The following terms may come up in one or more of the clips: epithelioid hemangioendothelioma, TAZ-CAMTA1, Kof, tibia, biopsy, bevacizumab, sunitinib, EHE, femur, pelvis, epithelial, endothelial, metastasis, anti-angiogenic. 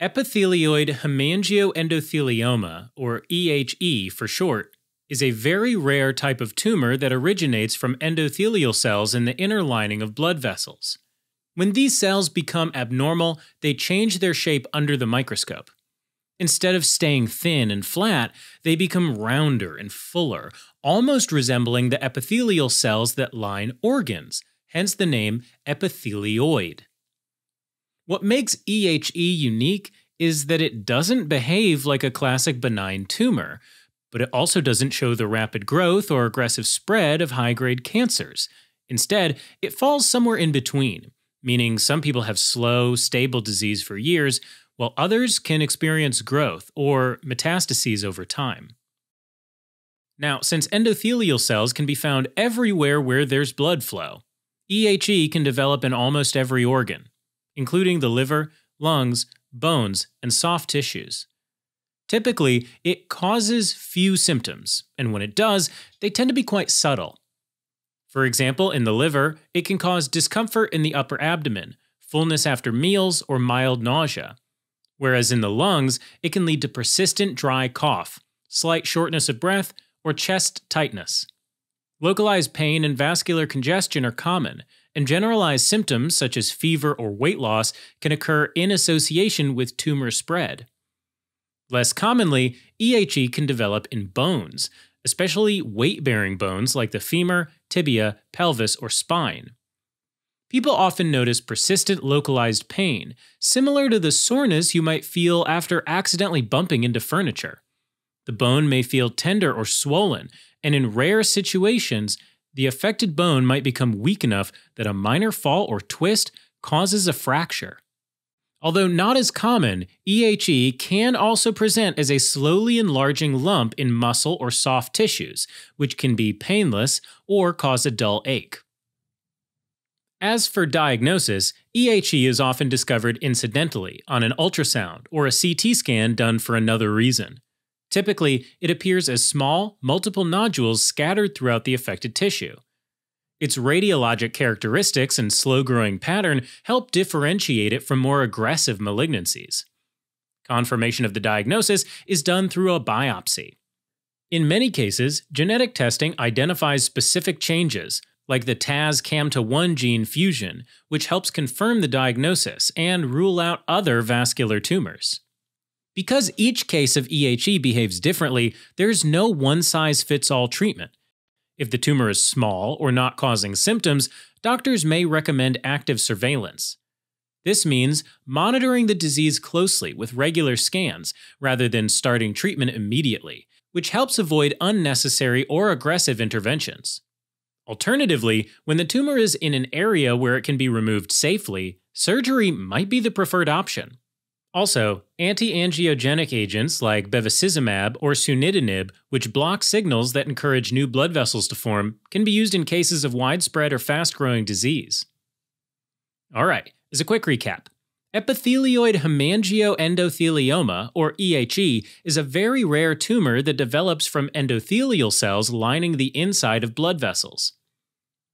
Epithelioid hemangioendothelioma, or EHE for short, is a very rare type of tumor that originates from endothelial cells in the inner lining of blood vessels. When these cells become abnormal, they change their shape under the microscope. Instead of staying thin and flat, they become rounder and fuller, almost resembling the epithelial cells that line organs, hence the name epithelioid. What makes EHE unique is that it doesn't behave like a classic benign tumor, but it also doesn't show the rapid growth or aggressive spread of high-grade cancers. Instead, it falls somewhere in between, meaning some people have slow, stable disease for years, while others can experience growth or metastases over time. Now, since endothelial cells can be found everywhere where there's blood flow, EHE can develop in almost every organ, including the liver, lungs, bones, and soft tissues. Typically, it causes few symptoms, and when it does, they tend to be quite subtle. For example, in the liver, it can cause discomfort in the upper abdomen, fullness after meals, or mild nausea. Whereas in the lungs, it can lead to persistent dry cough, slight shortness of breath, or chest tightness. Localized pain and vascular congestion are common, and generalized symptoms such as fever or weight loss can occur in association with tumor spread. Less commonly, EHE can develop in bones, especially weight-bearing bones like the femur, tibia, pelvis, or spine. People often notice persistent localized pain, similar to the soreness you might feel after accidentally bumping into furniture. The bone may feel tender or swollen, and in rare situations, the affected bone might become weak enough that a minor fall or twist causes a fracture. Although not as common, EHE can also present as a slowly enlarging lump in muscle or soft tissues, which can be painless or cause a dull ache. As for diagnosis, EHE is often discovered incidentally on an ultrasound or a CT scan done for another reason. Typically, it appears as small, multiple nodules scattered throughout the affected tissue. Its radiologic characteristics and slow-growing pattern help differentiate it from more aggressive malignancies. Confirmation of the diagnosis is done through a biopsy. In many cases, genetic testing identifies specific changes, like the TAZ-CAMTA1 gene fusion, which helps confirm the diagnosis and rule out other vascular tumors. Because each case of EHE behaves differently, there's no one-size-fits-all treatment. If the tumor is small or not causing symptoms, doctors may recommend active surveillance. This means monitoring the disease closely with regular scans rather than starting treatment immediately, which helps avoid unnecessary or aggressive interventions. Alternatively, when the tumor is in an area where it can be removed safely, surgery might be the preferred option. Also, anti-angiogenic agents like bevacizumab or sunitinib, which block signals that encourage new blood vessels to form, can be used in cases of widespread or fast-growing disease. All right, as a quick recap, epithelioid hemangioendothelioma, or EHE, is a very rare tumor that develops from endothelial cells lining the inside of blood vessels.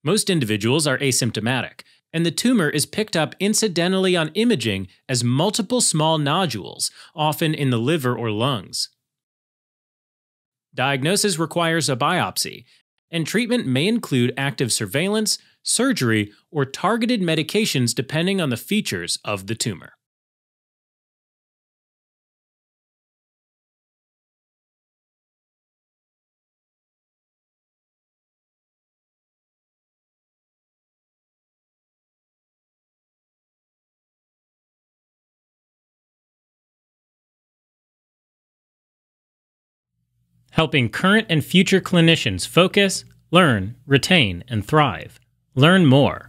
Most individuals are asymptomatic, and the tumor is picked up incidentally on imaging as multiple small nodules, often in the liver or lungs. Diagnosis requires a biopsy, and treatment may include active surveillance, surgery, or targeted medications depending on the features of the tumor. Helping current and future clinicians focus, learn, retain, and thrive. Learn more.